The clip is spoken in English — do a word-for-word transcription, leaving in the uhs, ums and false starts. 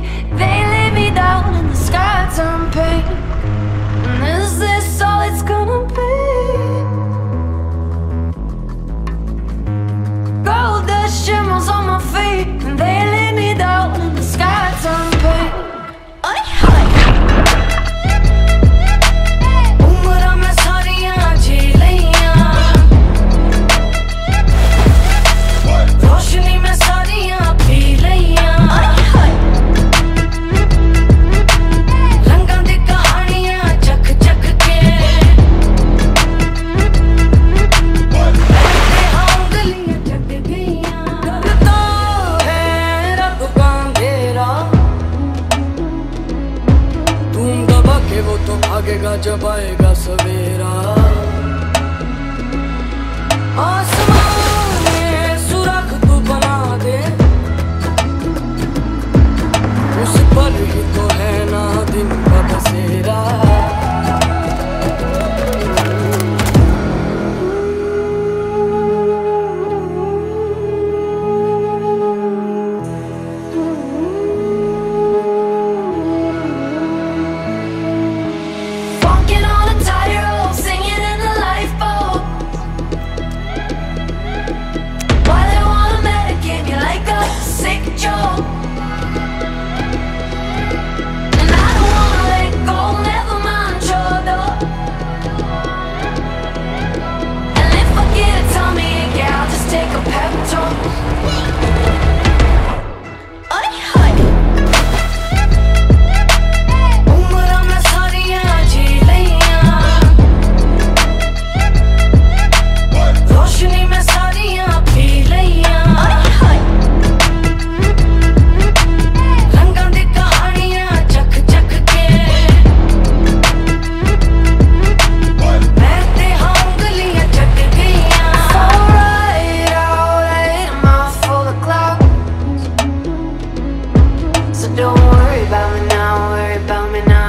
They lay me down and the sky turned pink. And is this all it's gonna be? Gold dust shimmers on my feet, and they lay me down and the sky turned pink. जब आएगा सवेरा आसमान में सुराख तू बना दे, उस पर ही तो है ना दिन का बसेरा। Don't worry about me now, worry about me now.